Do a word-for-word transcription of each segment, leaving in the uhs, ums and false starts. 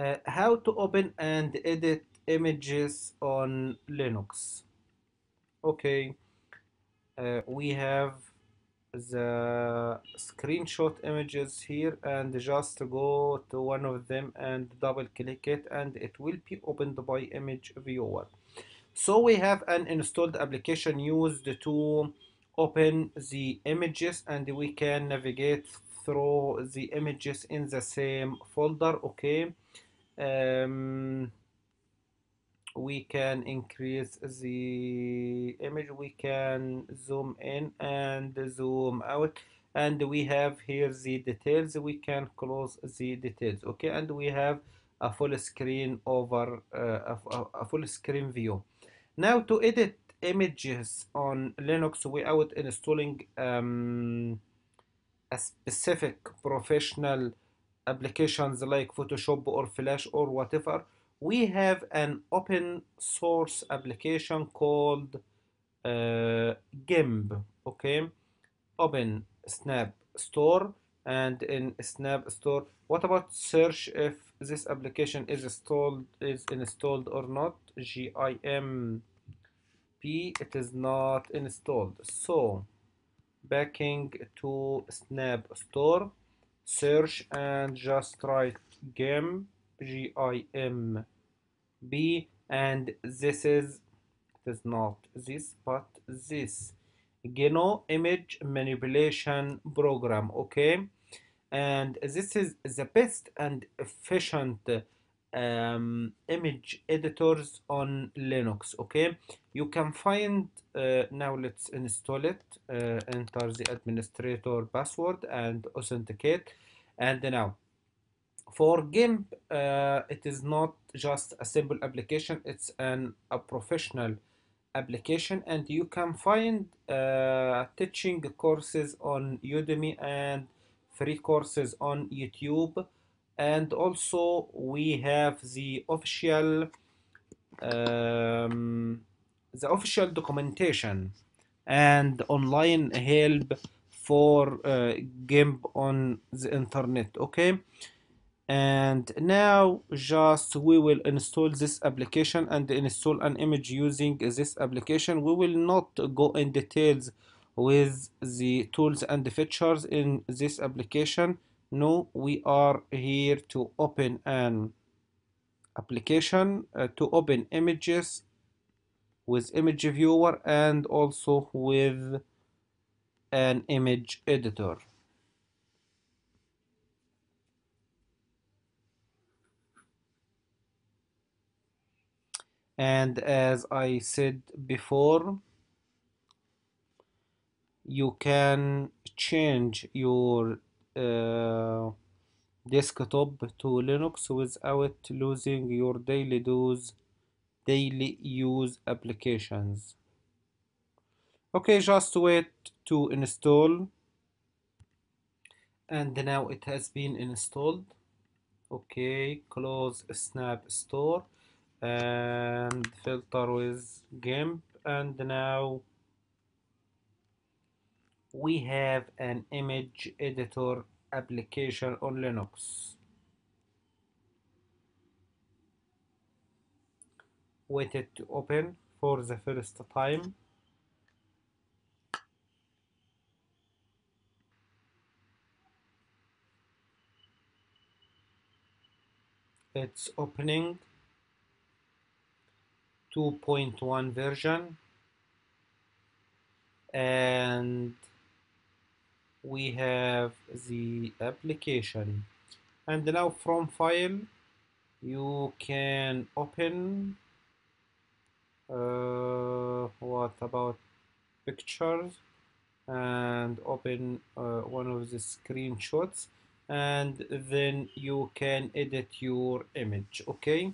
Uh, how to open and edit images on Linux. Okay, uh, we have the screenshot images here, and just go to one of them and double click it, and it will be opened by image viewer. So we have an installed application used to open the images, and we can navigate through the images in the same folder. Okay, um, we can increase the image, we can zoom in and zoom out, and we have here the details. We can close the details. Okay, and we have a full screen over uh, a, a full screen view. Now to edit images on Linux without installing um, a specific professional applications like Photoshop or Flash or whatever, we have an open source application called uh, GIMP. Okay, open Snap Store, and in Snap Store, what about search if this application is installed is installed or not? G I M P, it is not installed. So backing to Snap Store, search, and just write GIMP, G I M P, and this is it is not this but this GNU image manipulation program. Okay, and this is the best and efficient um, image editors on Linux. Okay, you can find uh, now let's install it. Uh, enter the administrator password and authenticate, and now for GIMP, uh, it is not just a simple application, it's an a professional application, and you can find uh, teaching courses on Udemy and free courses on YouTube, and also we have the official um, the official documentation and online help for uh, GIMP on the internet. Okay, and now just we will install this application and install an image using this application. We will not go in details with the tools and the features in this application. No, we are here to open an application uh, to open images with image viewer and also with an image editor. And as I said before, you can change your uh, desktop to Linux without losing your daily dose, daily use applications. Okay, just wait to install, and now it has been installed. Okay, close Snap Store and filter with GIMP, and now we have an image editor application on Linux. Wait it to open for the first time. It's opening two point one version, and we have the application, and now from file you can open uh, what about pictures, and open uh, one of the screenshots, and then you can edit your image. Okay,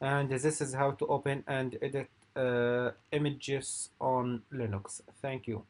and this is how to open and edit uh, images on Linux. Thank you.